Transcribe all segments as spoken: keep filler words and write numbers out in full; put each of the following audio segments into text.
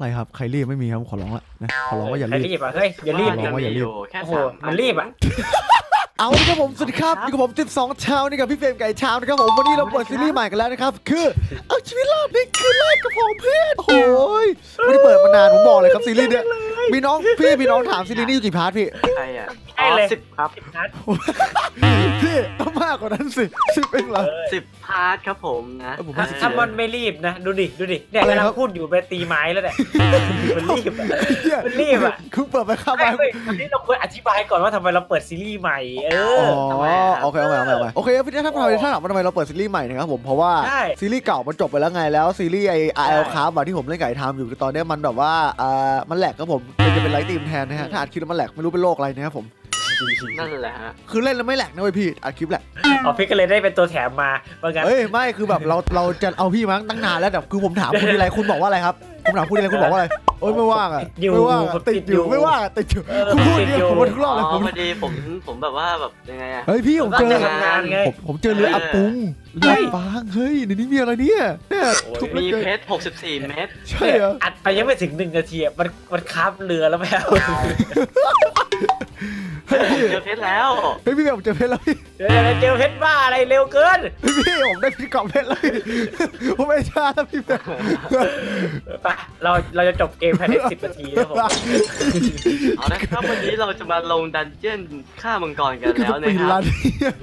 อะไรครับใครรีบไม่มีครับขอร้องละนะขอร้องว่าอย่ารีบอ่ะเฮ้ยอย่ารีบขอร้องว่าอย่ารีบโอ้โหมันรีบอ่ะเอาครับผมสวัสดีครับอยู่กับผมสิบสองเช้านี่กับพี่เฟรมไก่เช้านะครับผมวันนี้เราเปิดซีรีส์ใหม่กันแล้วนะครับคือเอาชีวิตรอดนี่คือรอดกับผมเพื่อนโอ้ยไม่ได้เปิดมานานผมบอกเลยครับซีรีส์เนี่ยมีน้องพี่มีน้องถามซีรีส์นี่อยู่กี่พาร์ทพี่ใช่อ่ะใช่เลยสิบครับสิบพาร์ทพี่ต้องมากกว่านั้นสิสิบเองเหรอสิบพาร์ทครับผมนะถ้ามันไม่รีบนะดูดิดูดิเนี่ยกำลังพูดอยู่ไปตีไม้แล้วเนี่ยมันรีบมันรีบอ่ะคือเปิดไปข้าวมาวันนี้เราควรอธิบายก่อนว่าทำไมเราเปิดซีรีส์ใหม่อ๋อโอเคโอเคโอเคโอเคพี่เนี่ยถ้าเราถ้าถามว่าทำไมเราเปิดซีรีส์ใหม่นะครับผมเพราะว่าซีรีส์เก่ามันจบไปแล้วไงแล้วซีรีส์ไอไอเอลคาร์บที่ผมเล่นไก่ทำอยู่ตอนนี้มันแบบว่าอ่ามันแหลกครับผมจะเป็นไลท์ตีมแทนนะฮะถ้าอัดคลิปแล้วมันแหลกไม่รู้เป็นโรคอะไรนะครับผมนั่นแหละฮะคือเล่นแล้วไม่แหลกนะเว้ยพี่อัดคลิปแหละอ๋อพี่ก็เลยได้เป็นตัวแถมมาเหมือนกันเอ้ยไม่คือแบบเราเราจะเอาพี่มาตั้งนานแล้วแต่คือผมถามคุณอะไรคุณบอกว่าอะไรครับผมถามคุณอะไรคุณบอกว่าอะไรโอ้ยไม่ว่างอ่ะไม่ว่างติดอยู่ไม่ว่างติดอยู่คุณพูดเนี่ยผมทุกรอบเลยผมพอดีผมผมแบบว่าแบบยังไงอ่ะเฮ้ยพี่ผมเจอผมผมเจอเรืออับปุ้งเรือฟางเฮ้ยในนี้มีอะไรเนี่ยเนี่ยมีเพชรหกสิบสี่เมตรใช่เหรออัดไปยังไม่ถึงหนึ่งนาทีมันมันคาบเรือแล้วแมวเจอเพชรแล้วเฮ้ยพี่ผมเจอเพชรแล้วพี่เจอเพชรบ้าอะไรเร็วเกินพี่ผมได้พี่กล่องเพชรแล้วผมไม่ช้าแล้วพี่แบบไปเราเราจะจบเกมภายในสิบนาทีแล้วผมเอาละครับวันนี้เราจะมาลงดันเจี้ยนฆ่ามังกรกันแล้วนะครับ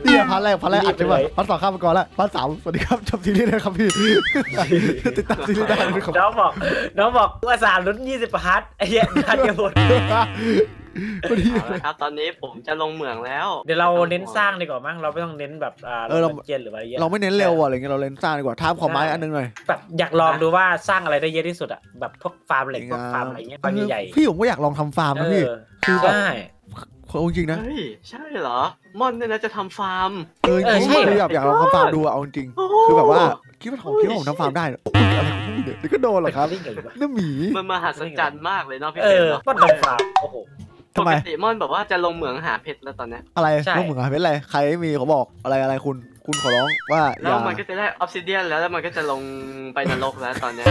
เนี่ยพันแรกพันแรกอัดไปหมดพันสองฆ่ามังกรแล้วพันสามสวัสดีครับจบซีรีส์นะครับพี่ติดตามซีรีส์ได้นะครับน้องบอกน้องบอกว่าสามลุ้นยี่สิบพันไอ้เหี้ยพันเดียวหมดนะครับตอนนี้ผมจะลงเหมืองแล้วเดี๋ยวเราเน้นสร้างดีกว่ามั้งเราไม่ต้องเน้นแบบเออเราเจียนหรืออะไรเยอะเราไม่เน้นเร็วอะไรเงี้ยเราเน้นสร้างดีกว่าท้าขอไม้อันนึงหน่อยแบบอยากลองดูว่าสร้างอะไรได้เยอะที่สุดอ่ะแบบพวกฟาร์มเหล็กพวกฟาร์มอะไรเงี้ยฟาร์มใหญ่พี่ผมก็อยากลองทำฟาร์มนะพี่คือได้เอาจริงนะใช่เหรอม่อนเนี่ยนะจะทำฟาร์มเออใช่อยากอยากลองทำฟาร์มดูเอาจริงคือแบบว่าคิดว่าของคิดว่าผมทำฟาร์มได้นี่ก็โดนเหรอครับนี่หมีมันมหัศจรรย์มากเลยเนาะพี่เต๋อม่อนทำฟาร์มโอ้โหปกติม่อนบอกว่าจะลงเหมืองหาเพชรแล้วตอนนี้อะไรลงเหมืองหาเพชรอะไรใครไม่มีเขาบอกอะไรอะไรคุณคุณขอร้องว่าแล้วมันก็จะได้ออฟซิเดียนแล้วแล้วมันก็จะลงไปนรกแล้วตอนนี้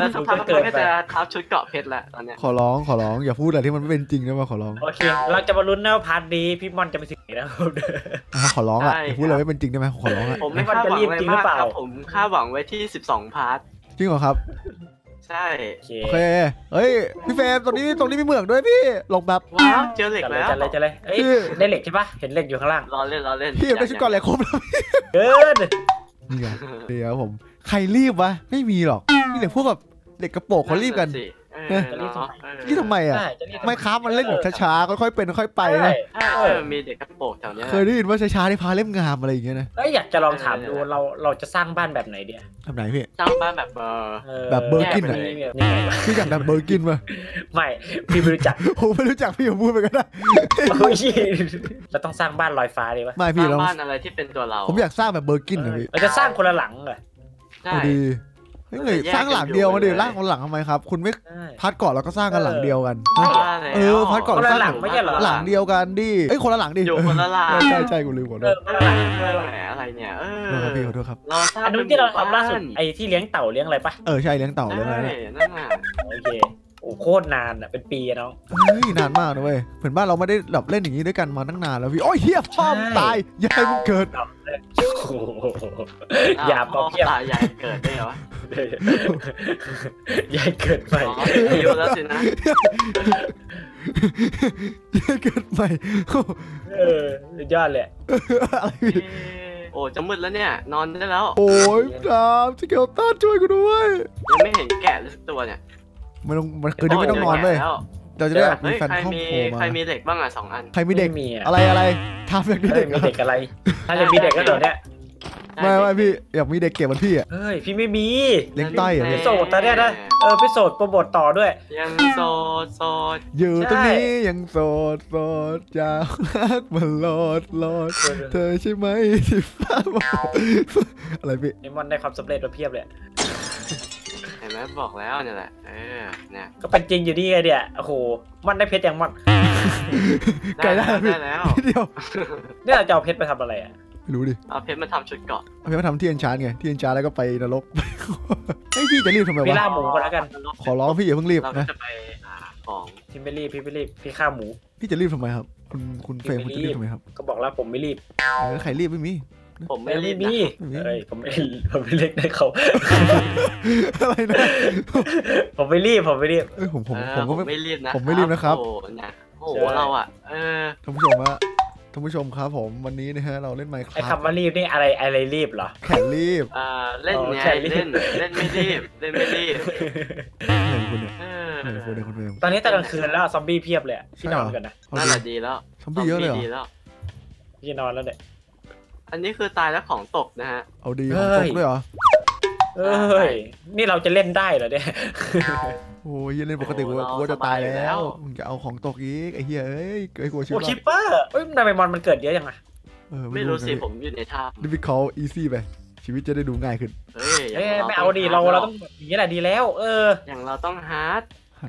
แล้วสักพักมันก็จะทับชุดเกาะเพชรแล้วตอนนี้ขอร้องขอร้องอย่าพูดอะไรที่มันไม่เป็นจริงนะมาขอร้องโอเคเราจะมาลุ้นนะพาร์ทนี้พี่ม่อนจะไปถึงไหนนะครับขอร้องอ่ะพูดอะไรไม่เป็นจริงได้ไหมขอร้องอ่ะผมไม่คาดหวังอะไรมากครับผมคาดหวังไว้ที่สิบสองพาร์ทจริงเหรอครับใช่โอเคเฮ้ยพี่เฟรมตรงนี้ตรงนี้มีเหมืองด้วยพี่ลงแบบว้าวเจอเหล็กแล้วจัดเลยจัดเลยเฮ้ยได้เหล็กใช่ปะเห็นเหล็กอยู่ข้างล่างรอเล่นรอเล่นพี่ได้ชุดก่อนเลยครบแล้วเกินนี่ไงเดี๋ยวผมใครรีบวะไม่มีหรอกนี่เด็กพวกแบบเด็กกระโปงเขารีบกันนี่ทำไมอ่ะไม่ค้ามันเล่นแบบช้าๆค่อยๆเป็นค่อยไปนะมีเด็กกระโปงแถวนี้เคยได้ยินว่าช้าๆที่พาเล่มงามอะไรอย่างเงี้ยนะอยากจะลองถามดูเราเราจะสร้างบ้านแบบไหนเดียทำไหนพี่สร้างบ้านแบบเบอร์แบบเบอร์กินอ่ะพี่อยากแบบเบอร์กินป่ะไม่พี่ไม่รู้จักผมไม่รู้จักพี่ผมพูดไปก็ได้เราต้องสร้างบ้านลอยฟ้าดีป่ะไม่พี่เราบ้านอะไรที่เป็นตัวเราผมอยากสร้างแบบเบอร์กินอ่ะพี่เราจะสร้างคนละหลังเลยดีไม่เลยสร้างหลังเดียวมาดิร่างคนหลังทำไมครับคุณไม่พัดก่อนแล้วก็สร้างกันหลังเดียวกันเออพัดก่อนสร้างหลังไม่ใช่หรอหลังเดียวกันดิไอ้คนละหลังดิอยู่คนละหลังใช่ใช่กูลืมก่อนด้วยอะไรเนี่ยเออพี่ขอโทษครับเราสร้างอันนู้นที่เราทำล่าสุดไอ้ที่เลี้ยงเต่าเลี้ยงอะไรปะเออใช่เลี้ยงเต่าเลี้ยงอะไรนั่นแหละโอเคโอ้โคตรนานอ่ะเป็นปีน้องเฮ้ยนานมากนะเว้ยเหมือนบ้านเราไม่ได้แบบเล่นอย่างนี้ด้วยกันมาตั้งนานแล้วพี่โอ้ยเฮียพ่อตายยายมึงเกิดอย่าบอกยายเกิดได้เหรอยายเกิดใหม่อายุแล้วสินะยายเกิดใหม่เออยอดเลยโอ้จะมืดแล้วเนี่ยนอนได้แล้วโอ้ยตามสเกลต้าช่วยกูด้วยยังไม่เห็นแกะเลยสักตัวเนี่ยไม่ต้องคืนนี้ไม่ต้องนอนเลยเราจะได้มีแฟนห้องโผล่มาใครมีเด็กบ้างอ่ะสองอันใครมีเด็กอะไรอะไรทำแบบนี้เด็กมีเด็กอะไรถ้าจะมีเด็กก็เดี๋ยวเนี้ยไม่ไม่พี่อยากมีเด็กเก็บเหมือนพี่อ่ะเฮ้ยพี่ไม่มีเลี้ยงใต้อ่ะพี่โสดตอนเนี้ยนะเออพี่โสดโปรโมทต่อด้วยยังโสดโสดอยู่ตรงนี้ยังโสดโสดจะมันรอดรอดเธอใช่ไหมที่ฟ้าบอกอะไรพี่ไอ้มอนได้ความสำเร็จมาเพียบเลยเห็นไหมบอกแล้วเนี่ยแหละเออเนี่ยก็เป็นจริงอยู่ดีไงเดี๋ยวโอ้โหมันได้เพชรอย่างมันได้แล้วเดี๋ยวเนี่ยเราจะเอาเพชรไปทำอะไรอ่ะ ไม่รู้ดิเอาเพชรมาทำชุดเกาะเอาเพชรมาทำที่เอ็นชาร์ตไงที่เอ็นชาร์ตแล้วก็ไปนรกไอ้พี่จะรีบทำไมวะพี่ล่าหมูก็แล้วกันขอร้องพี่อย่าเพิ่งรีบนะจะไปของพี่ไม่รีบพี่ไม่รีบพี่ฆ่าหมูพี่จะรีบทำไมครับคุณคุณเฟรมคุณจะรีบทำไมครับก็บอกแล้วผมไม่รีบใครรีบไม่มีผมไม่รีบมีอะไรผมไม่ผมไม่เล็กได้เขาอะไรนะผมไม่รีบผมไม่รีบเอ้ยผมผมผมก็ไม่รีบนะผมไม่รีบนะครับโอ้โหเราอ่ะเออท่านผู้ชมฮะท่านผู้ชมครับผมวันนี้นะฮะเราเล่นไมค์ครับไอ้คำว่ารีบนี่อะไรอะไรรีบเหรอแขนรีบอ่าเล่นไงเล่นเล่นไม่รีบเล่นไม่รีบตอนนี้ตอนกลางคืนแล้วซอมบี้เพียบเลยพี่นอนกันนะน่าจะดีแล้วซอมบี้เยอะเลยเหรอพี่นอนแล้วเนี่ยอันนี้คือตายแล้วของตกนะฮะเอาดีของตกด้วยเหรอเอ้ยนี่เราจะเล่นได้เหรอเนี่ยโอ้ยเล่นปกติกูกูจะตายแล้วมึงจะเอาของตกอีกไอ้เหี้ยเอ้ยไอ้กูชิปเปอร์ชิปเปอร์เอ้ยนายไมมอนมันเกิดเยอะยังไงไม่รู้สิผมอยู่ในท่า difficult easy ไปชีวิตจะได้ดูง่ายขึ้นเอ้ยไม่เอาดิเราเราต้องอย่างนี้แหละดีแล้วเอออย่างเราต้องฮาร์ด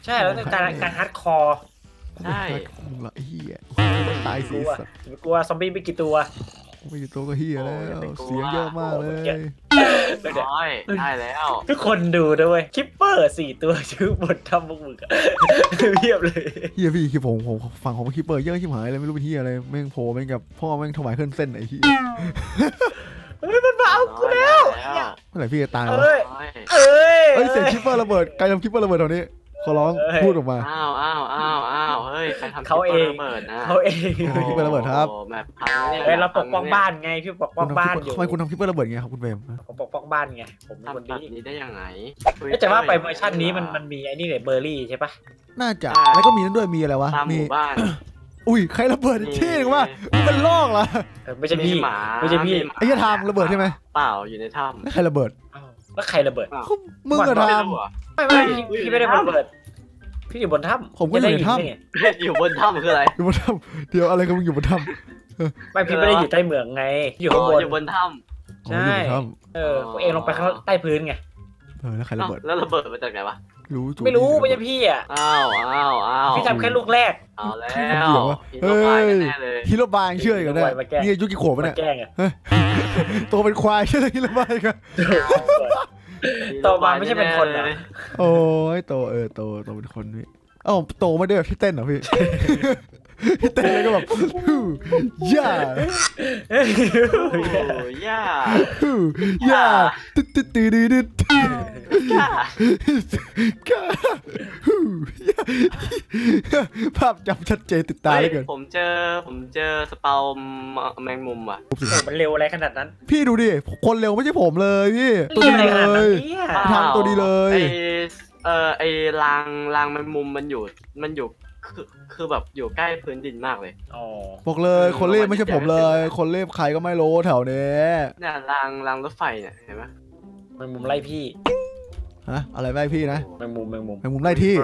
ใช่เราต้องการการฮาร์ดคอร์ใช่มึงละไอ้เหี้ยตายสิกลัวซอมบี้ไม่กี่ตัวไม่อยู่ตัวก็เฮียแล้วเสียงเยอะมากเลยได้แล้วทุกคนดูด้วยคิปเปอร์สี่ตัวชื่อบททำบุกบุกเฮียเลยเฮียพี่คือผมผมฝั่งของคิปเปอร์เยอะชิบหายเลยไม่รู้เป็นเฮียอะไรแม่งโผล่แม่งกับพ่อแม่งถวายเคลื่อนเส้นไอ้เฮียมันมาเอากูแล้วเมื่อไหร่พี่จะตายวะเอ้ยเอ้ยเสียงคิปเปอร์ระเบิดใครทำคิปเปอร์ระเบิดตอนนี้ขอร้องพูดออกมาอ้าวอ้าวอ้าวอ้าวเฮ้ยใครทำเขาเองเขาเองคิปเปอร์ระเบิดครับแบบพังเนี่ยเราปกป้องบ้านไงพี่ปกป้องบ้านอยู่ทำไมคุณทำคิปเปอร์ระเบิดไงครับคุณเบมผมปกป้องบ้านไงผมเป็นคนนี้ได้ยังไงแต่ว่าไปเวอร์ชันนี้มันมันมีไอ้นี่เลยเบอร์รี่ใช่ปะน่าจะแล้วก็มีนั่นด้วยมีอะไรวะมีบ้านอุ้ยใครระเบิดที่หรือว่ามันลอกเหรอไม่ใช่พี่ไม่ใช่พี่ไอ้ยาทามระเบิดใช่ไหมเปล่าอยู่ในถ้ำใครระเบิดแล้วใครระเบิดมึงกระทำไม่ไม่พี่ไม่ได้ระเบิดพี่อยู่บนถ้ำผมก็อยู่ในถ้ำอยู่บนถ้ำคืออะไรอยู่บนถ้ำเดี๋ยวอะไรก็มึงอยู่บนถ้ำไม่พี่ไม่ได้อยู่ใต้เหมืองไงอยู่ข้างบนอยู่บนถ้ำใช่เออเองลงไปข้างใต้พื้นไงเออแล้วใครระเบิดแล้วระเบิดมาจากไหนวะรู้ไม่รู้ไม่ใช่พี่อ่ะอ้าวอ้าวอ้าวพี่ทำแค่ลูกแรกเอาแล้วเฮ้ยฮิโรบายเชื่ออีกแล้วเนี่ยยุกิโขมันเนี่ยตัวเป็นควายเชื่อฮิโรบายกันโตมาไม่ใช่เป็นคนนะโอ้ยโตเออโตโตเป็นคนพี่เอ้าโตไม่ได้แบบที่เต้นเหรอพี่ที่เต้นก็แบบย่าย่าย่าตึ๊ดตึ๊ดตึ๊ดตึ๊ดย่าย่าภาพจำชัดเจนติดตาเลยเกินผมเจอผมเจอสเปาแมงมุมอ่ะมันเร็วอะไรขนาดนั้นพี่ดูดิคนเร็วไม่ใช่ผมเลยพี่ตัวดีเลยทำตัวดีเลยเออไอรางรางแมงมุมมันอยู่มันอยู่คือคือแบบอยู่ใกล้พื้นดินมากเลยอ๋อบอกเลยคนเล่ไม่ใช่ผมเลยคนเล่ใครก็ไม่รู้แถวนี้เนี่ยรางรางรถไฟเนี่ยเห็นไหมแมงมุมไล่พี่ฮะอะไรไล่พี่นะแมงมุมแมงมุมแมงมุมไล่ที่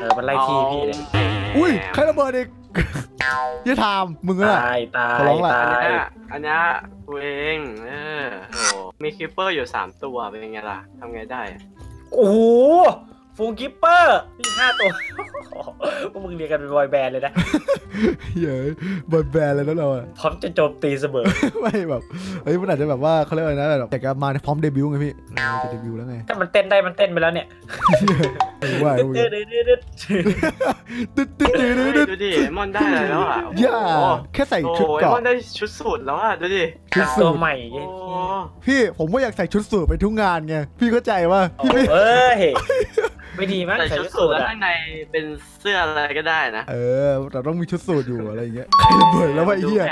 เออมันไล่ที่พี่เลยอุ้ยใครระเบิดอีกอย่าทำมึงอะตายตายตายอันนี้กูเองเออโอ้มีคิปเปอร์อยู่สามตัวเป็นไงล่ะทำไงได้โอ้โหฟูงคิปเปอร์ที่ห้าตัวพวกมึงเรียกกันเป็นบอยแบนด์เลยนะเย้บอยแบนด์เลยแล้วเราพร้อมจะโจมตีเสมอไม่แบบเฮ้ยมันอาจจะแบบว่าเขาเรียกอะไรนะแบบแต่ก็มาพร้อมเดบิวต์ไงพี่จะเดบิวต์แล้วไงถ้ามันเต้นได้มันเต้นไปแล้วเนี่ยตึ๊ดตึ๊ดตึ๊ดตึ๊ดตึ๊ดดูดิมอนได้แล้วอ่ะย่าแค่ใส่ชุดเกาะมอนได้ชุดสูทแล้วอ่ะดูดิชุดสูทใหม่พี่ผมก็อยากใส่ชุดสูทไปทุกงานไงพี่เข้าใจว่าพี่ไม่เอ้ยไม่ดีมากใส่ชุดสูทข้างในเป็นเสื้ออะไรก็ได้นะเออแต่ต้องมีชุดสูทอยู่อะไรอย่างเงี้ยระเบิดแล้วไอ้เหี้ย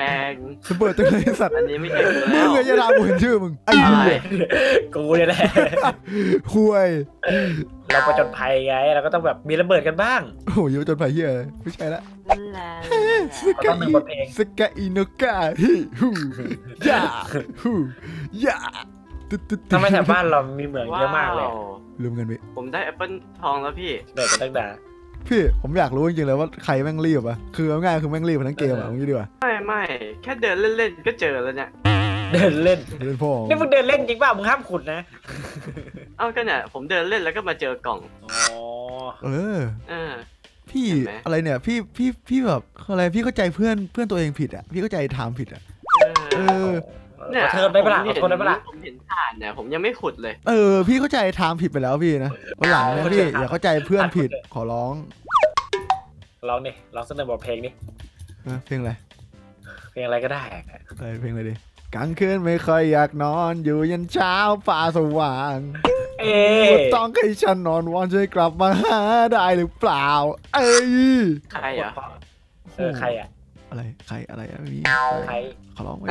ระเบิดตัวไหนสัตว์อันนี้ไม่เกี่ยวมึงไงจะลาบุญชื่อมึงไอ้เหี้ยกูเนี่ยแหละห่วยเราประจนภัยไงเราก็ต้องแบบมีระเบิดกันบ้างโอ้ยประจนภัยเหี้ยไม่ใช่ละสกัดเองสกัดอินกาฮิฮูย่าฮูย่าทำไมแถวบ้านเรามีเหมืองเยอะมากเลยลืมกันพี่ผมได้แอปเปิลทองแล้วพี่เด็กตั้งแต่พี่ผมอยากรู้จริงๆเลยว่าใครแม่งรีบอ่ะคือง่ายคือแม่งรีบทั้งเกมอ่ะงี้ดีกว่าไม่ไม่แค่เดินเล่นๆก็เจอแล้วเนี่ยเดินเล่นเดินพ่อนี่มึงเดินเล่นจริงป่ะมึงห้ามขุดนะเอากันเนี่ยผมเดินเล่นแล้วก็มาเจอกล่องอ๋อเออเออพี่อะไรเนี่ยพี่พี่พี่แบบอะไรพี่เข้าใจเพื่อนเพื่อนตัวเองผิดอ่ะพี่เข้าใจถามผิดอ่ะ เออเนี่ยเธอได้ปะล่ะเธอได้ปะล่ะผมเห็นถ่านเนี่ยผมยังไม่ขุดเลยเออพี่เข้าใจทางผิดไปแล้วพี่นะวันหลังนะพี่อย่าเข้าใจเพื่อนผิดขอร้องร้องนี่ร้องเสนอบทเพลงนี่เพลงอะไรเพลงอะไรก็ได้เพลงอะไรดิกลางคืนไม่ค่อยอยากนอนอยู่ยันเช้าฟ้าสว่างต้องให้ฉันนอนวันช่วยกลับมาหาได้หรือเปล่าเอ้ยใครอ่ะเออใครอ่ะอะไรใครอะไรอ่ะมีใครขอร้องไม่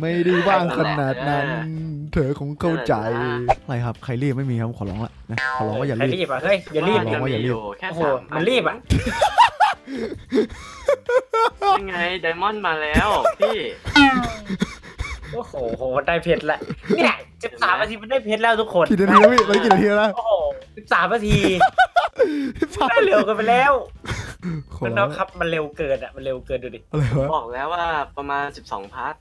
ไม่ได้ว่างขนาดนั้นเธอคงเข้าใจอะไรครับใครรีบไม่มีครับขอร้องละนะขอร้องว่าอย่ารีบอย่ารีบอ่ะเฮ้ยอย่ารีบอย่ารีบโอ้โหมันรีบอ่ะยังไงไดมอนด์มาแล้วพี่โอ้โหได้เพชรละเนี่ยสิบสามนาทีมันได้เพชรแล้วทุกคนกี่นาทีแล้วพี่เรากี่นาทีแล้วโอ้โหสิบสามนาทีมันเร็วกันไปแล้วมันน้องครับมันเร็วเกินอ่ะมันเร็วเกินดูดิบอกแล้วว่าประมาณสิบสองพาร์ท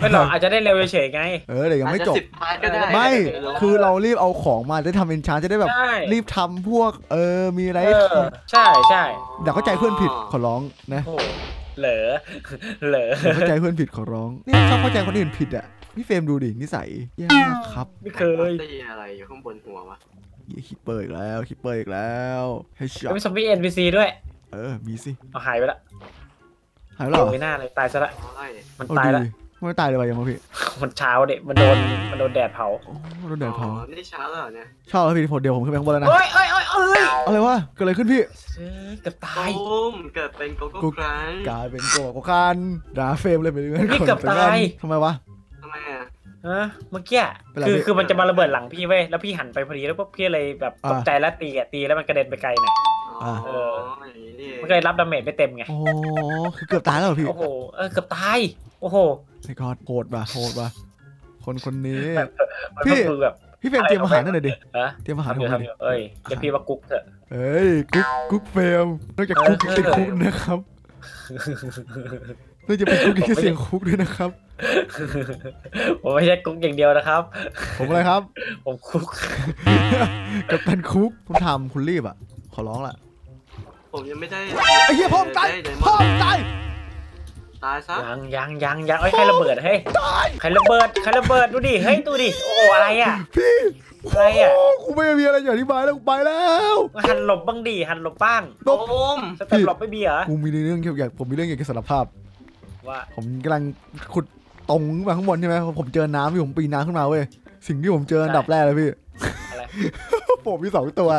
ไม่หรอกอาจจะได้เร็วเฉยไงเออเดี๋ยวยังไม่จบไม่คือเรารีบเอาของมาได้ทำเอนชานจะได้แบบรีบทำพวกเออมีอะไรใช่ใช่เดี๋ยวเข้าใจเพื่อนผิดขอร้องนะเหลอเหลอเข้าใจเพื่อนผิดขอร้องนี่ชอบเข้าใจคนอื่นผิดอ่ะพี่เฟรมดูดินิสัยแย่มากครับไม่เคยได้ยินอะไรอยู่ข้างบนหัววะคิปเปอร์อีกแล้วคิปเปอร์อีกแล้วเฮ้ยมีซอมบี้เอ็นพีซีด้วยเออมีสิเอาหายไปละหายไปแล้วไม่น่าเลยตายซะละมันตายละไม่ตายเลยไปยังมั้งพี่มันเช้าเด็กมันโดนมันโดนแดดเผาโดนแดดเผาไม่ได้เช้าแล้วเนี่ยเช้าแล้วพี่ผลเดียวผมขึ้นไปข้างบนแล้วนะเอ้ยเอ้ยเอ้ยเอ้ยอะไรวะเกิดอะไรขึ้นพี่เกือบตายเกิดเป็นโกโก้ครันกลายเป็นโกโก้ครันด่าเฟรมเลยไปเรื่อยพี่เกือบตายทำไมวะทำไมอ่ะฮะเมื่อกี้คือคือมันจะมาระเบิดหลังพี่เว้ยแล้วพี่หันไปพอดีแล้วพวกพี่เลยแบบตกใจแล้วตีอ่ะตีแล้วมันกระเด็นไปไกลหน่อยเออมันก็เลยรับดาเมจไม่เต็มไงโอ้คือเกือบตายแล้วพี่โอ้โหเออเกือบตายโอ้โหไอ้กอดโหดป่ะโหดป่ะคนคนนี้พี่พี่เฟรมเตรียมอาหารนั่นเลยดิเตรียมอาหารผมเลยเอ้ยจะพี่ว่ากุ๊กเถอะเอ้ยกุ๊กกุ๊กเฟรมนอกจากกุ๊กติดคุกนะครับนอกจากเป็นกุ๊กที่เสียงคุกด้วยนะครับผมไม่ใช่กุ๊กอย่างเดียวนะครับผมอะไรครับผมคุกกับเป็นคุกคุณทำคุณรีบอ่ะขอร้องล่ะผมยังไม่ได้ไอ้เหี้ยพ่อตายพ่อตายยังยังยังยังไอ้ใครระเบิดเฮ้ยใครระเบิดใครระเบิดดูดิเฮ้ยดูดิโอ้อะไรอ่ะพี่อะไรอ่ะกูไม่มีอะไรอย่างอธิบายแล้วกูไปแล้วหันหลบบ้างดิหันหลบบ้างโอ้มสเต็ปหลบไม่มีเหรอกูมีเรื่องเกี่ยวกับผมมีเรื่องเกี่ยวกับสารภาพว่าผมกำลังขุดตรงไปข้างบนใช่ไหมผมเจอน้ำที่ผมปีนน้ำขึ้นมาเว้ยสิ่งที่ผมเจออันดับแรกเลยพี่อะไรผมมีสองตัว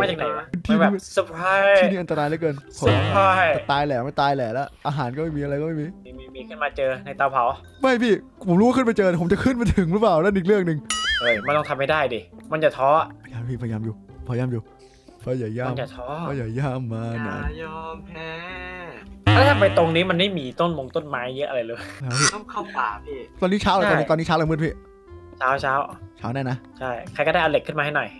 มาจากไหนวะมันแบบเซอร์ไพรส์ที่นี่อันตรายเหลือเกินเซอร์ไพรส์ตายแหละไม่ตายแหละแล้วอาหารก็ไม่มีอะไรก็ไม่มีมีมีขึ้นมาเจอในเตาเผาไม่พี่ผมรู้ขึ้นมาเจอผมจะขึ้นมาถึงหรือเปล่านั่นอีกเรื่องหนึ่งเฮ้ยมันต้องทำให้ได้ดิมันจะท้อพยายามพี่พยายามอยู่พยายามอยู่พยายามย่ามันจะท้อพยายามมาหน่อยยอมแพ้แล้วถ้าไปตรงนี้มันไม่มีต้นมงต้นไม้เยอะอะไรเลยต้องเข้าป่าพี่ตอนนี้เช้าเลยตอนนี้ตอนนี้เช้าเลยมืดพี่เช้าเช้าเช้าแน่นะใช่ใครก็ได้เอาเหล็กขึ้นมาให้หน่อย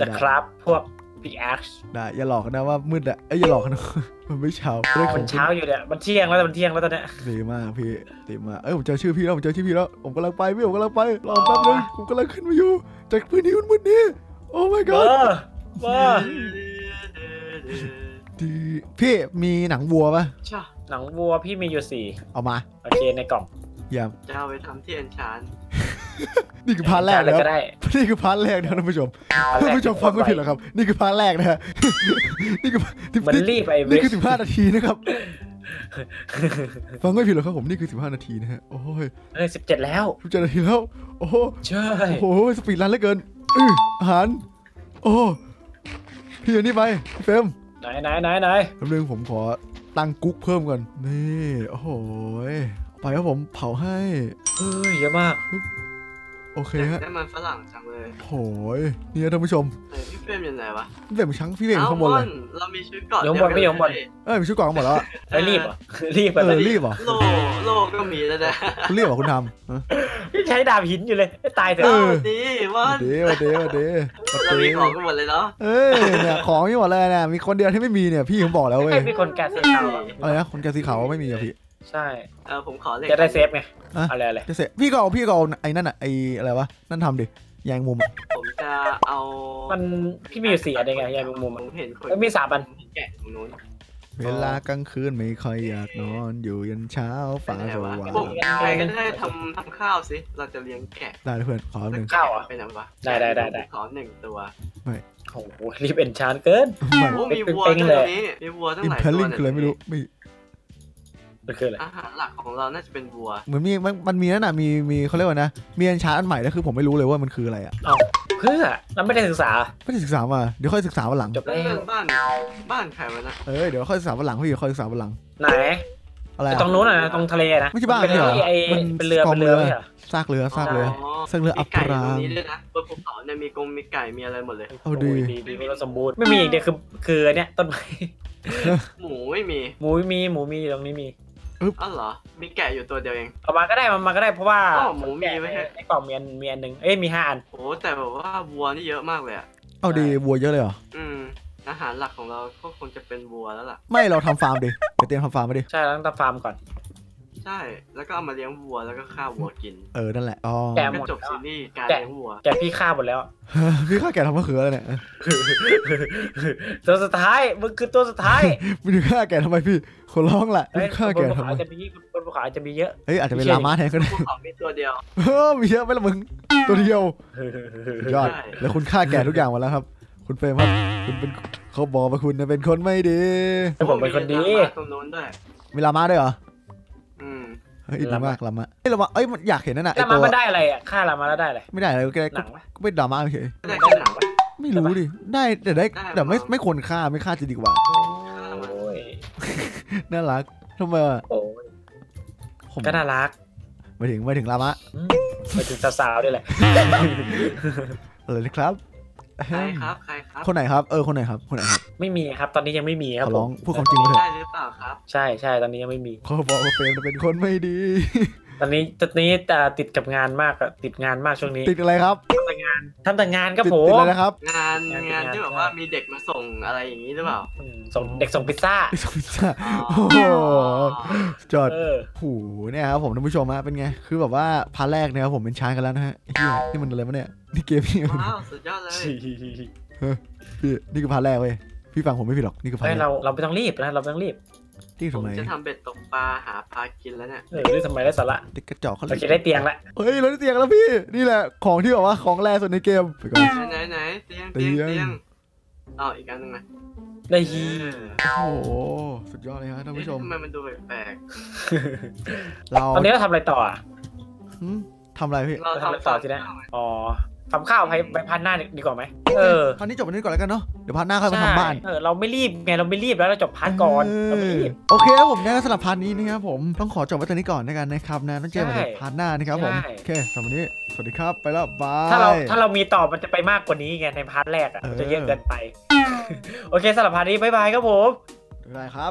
จะครับพวกพีแอคได้อย่าหลอกนะว่ามืดอ่ะไอ้อย่าหลอกนะมันไม่เช้ามันเช้าอยู่เนี่ยมันเที่ยงแล้วมันเที่ยงแล้วตอนเนี้ยดีมากพี่ดีมากเอ้ยผมเจอชื่อพี่แล้วผมเจอชื่อพี่แล้วผมกำลังไปพี่ผมกำลังไปรอแป๊บนึงผมกำลังขึ้นมาอยู่จากพื้นที่มืดนี้โอ้ my god ว้าพี่มีหนังวัวป่ะใช่หนังวัวพี่มีอยู่สี่เอามาโอเคในกล่องอย่าจะเอาไปทำที่เอนชานนี่คือพาร์ทแรกแล้วนี่คือพาร์ทแรกนะท่านผู้ชมท่านผู้ชมฟังไม่ผิดหรอกครับนี่คือพาร์ทแรกนะฮะนี่คือมันรีบไปนี่คือสิบห้านาทีนะครับฟังไม่ผิดหรอกครับผมนี่คือสิบห้านาทีนะฮะโอ้ยเออสิบเจ็ดแล้วสิบเจ็ดนาทีแล้วโอ้ใช่โอ้สปีดรันเหลือเกินอาหารโอ้พี่เอานี่ไปพี่เฟรมไหนไหนไหนไหนเรื่องผมขอตั้งกุ๊กเพิ่มก่อนนี่โอ้ยไปครับผมเผาให้เอ้ยเยอะมากโอเคฮะได้มันฝรั่งจังเลยโหยนี่ท่านผู้ชมพี่เฟรมอยู่ไหนวะพี่เฟรมช้างพี่เฟรมข้างบนเลยเรามีชุดเกาะยงบนไม่ยงบนเอ้ยมีชุดเกาะหมดแล้วไอ้รีบอ่ะรีบไปเลยรีบอ่ะโลโลก็มีแล้วนะคุณรีบอ่ะคุณทำพี่ใช้ดาบหินอยู่เลยตายเถอะดีว่าดีว่าดีว่าดีเรามีของกันหมดเลยเนาะเอ้ยเนี่ยของนี่หมดเลยนะมีคนเดียวที่ไม่มีเนี่ยพี่ผมบอกแล้วเว้ยมีคนแกสีขาวอะไรนะคนแกสีขาวไม่มีอะพี่ใช่เออผมขอเลยจะได้เซฟไงอะไรอะไรจะเซฟพี่ก็เอาพี่ก็เอาไอ้นั่นอะไอ้อะไรวะนั่นทำดิแยงมุมผมจะเอามันพี่มีอยู่สี่อันเองไงแยงมุมผมเห็นมีสามอันแกะตรงนู้น เวลากลางคืนไม่ค่อยอยากนอนอยู่ยันเช้าฟ้าสว่างใครก็ได้ทำทำข้าวสิเราจะเลี้ยงแกะได้เพื่อนขอหนึ่งข้าวอ่ะไปไหนวะได้ได้ได้ได้ขอหนึ่งตัวไม่โอ้โหรีบเอ็นชานเกินโอ้มีวัวตั้งหลายตัวมีวัวตั้งหลายตัวเลยไม่รู้ไม่อาหารหลักของเราน่าจะเป็นวัวเหมือนมีมันมีนั่นน่ะมีมีเขาเรียกว่านะมีเอ็นชานอันใหม่แล้วคือผมไม่รู้เลยว่ามันคืออะไรอ่ะเพื่อเราไม่ได้ศึกษาไม่ได้ศึกษามาเดี๋ยวค่อยศึกษาวันหลังจบแล้วบ้านบ้านใครวะนะเออเดี๋ยวค่อยศึกษาวันหลังพี่ค่อยศึกษาวันหลังไหนอะไรตรงนู้นนะตรงทะเลนะไม่ใช่บ้านเหรอเป็นเรือเป็นเรือซากเรือซากเรือซากเรืออับปางตรงนี้ด้วยนะบนภูเขาเนี่ยมีกรงมีไก่มีอะไรหมดเลยเอาดีดีเราสมบูรณ์ไม่มีอีกเดียวคือคือเนี่ยต้นไม้หมูไม่มีหมูมีหมูมีตรงนี้มีอ๋อเหรอมีแกะอยู่ตัวเดียวเองเอามาก็ได้มาก็ได้เพราะว่าหมูมีไม่ใช่ไอ้กล่องมีอันมีอันหนึ่งเอ้ยมีห้าอันโอ้แต่แบบว่าวัวนี่เยอะมากเลยอ่ะเอาดีวัวเยอะเลยเหรออืมอาหารหลักของเราก็คงจะเป็นวัวแล้วล่ะไม่เราทำฟาร์มดิไปเตรียมทำฟาร์มมาดิใช่เราต้องทำฟาร์มก่อนใช่แล้วก็เอามาเลี้ยงวัวแล้วก็ฆ่าวัวกินเออนั่นแหละอ๋อแกหมดจบซีรีส์การเลี้ยงวัวแกพี่ฆ่าหมดแล้วพี่ฆ่าแกทำมะเขือแล้วเนี่ยตัวสุดท้ายมึงคือตัวสุดท้ายมึงฆ่าแกทำไมพี่คนร้องแหละฆ่าแกทำไมคนภูเขาอาจจะมีเยอะเฮ้ยอาจจะเป็นลาม่าแทนก็ได้ภูเขามีตัวเดียวเฮ้ยมีเยอะไหมล่ะมึงตัวเดียวยอดแล้วคุณฆ่าแกทุกอย่างหมดแล้วครับคุณเฟรมครับคุณเป็นเขาบอกว่าคุณเป็นคนไม่ดีผมเป็นคนดีตรงนู้นด้วยมีลาม่าด้วยเหรออืมเฮ้ยดราม่าละมะเฮ้ยละมะเอ้ยมันอยากเห็นนั่นน่ะละมะมันได้อะไรอ่ะฆ่าละมะแล้วได้อะไรไม่ได้อะไรก็ไม่ดราม่าเฉยได้แค่หนังวะไม่รู้ดิได้แต่ได้แต่ไม่ไม่ควรฆ่าไม่ฆ่าจะดีกว่าน่ารักทำไมผมก็น่ารักมาถึงมาถึงละมะมาถึงสาวๆด้วยแหละอะไรนะครับใครครับใครครับคนไหนครับเออคนไหนครับคนไหนครับไม่มีครับตอนนี้ยังไม่มีครับร้องพูดความจริงได้หรือเปล่าครับใช่ใช่ตอนนี้ยังไม่มีเขาบอกว่าเฟรมเป็นคนไม่ดีตอนนี้ตอนนี้แต่ติดกับงานมากติดงานมากช่วงนี้ติดอะไรครับทำแต่งานทำแต่งานครับผมติดอะไรนะครับงานงานที่แบบว่ามีเด็กมาส่งอะไรอย่างนี้หรือเปล่าส่งเด็กส่งพิซซ่าส่งพิซซ่าโอ้จอดหูเนี่ยครับผมท่านผู้ชมฮะเป็นไงคือแบบว่าพาร์ทแรกเนี่ยครับผมเป็นช้างกันแล้วนะฮะนี่มันอะไรวะเนี่ยนี่เกมนี่ว้าวสุดยอดเลยพี่นี่คือพาร์ทแรกเว้ยพี่ฟังผมไม่ผิดหรอกนี่คือพาร์ทแรกเราเราไม่ต้องรีบนะเราไม่ต้องรีบผมจะทำเบ็ดตกปลาหาปลากินแล้วเนี่ยเออนี่ทำไมได้สาระติดกระจอกเขาเลยได้เตียงละเฮ้ยเราได้เตียงแล้วพี่นี่แหละของที่แบบว่าของแรกสุดในเกมไหนไหนเตียงเตียงเตียงอ๋ออีกอันหนึ่งไหมได้ฮีโอ้โหสุดยอดเลยฮะท่านผู้ชมทำไมมันดูแปลกๆเราตอนนี้เราทำอะไรต่ออ่ะทำอะไรพี่เราทำอะไรต่อทีนี้อ๋อทำข้าวไปพันหน้าดีกว่าไหมเออพันนี้จบวันนี้ก่อนแล้วกันเนาะเดี๋ยวพันหน้าค่อยมาทำบ้านเออเราไม่รีบไงเราไม่รีบแล้วเราจบพันก่อนเราไม่รีบโอเคครับผมนะสำหรับพันนี้นะครับผมต้องขอจบไว้ตอนนี้ก่อนแล้วกันนะครับนะต้องเจอกันในพันหน้านะครับผมโอเคสำหรับวันนี้สวัสดีครับไปแล้วบายถ้าเราถ้าเรามีต่อมันจะไปมากกว่านี้ไงในพันแรกอ่ะจะเยอะเกินไปโอเคสำหรับพันนี้บายบายครับผมได้ครับ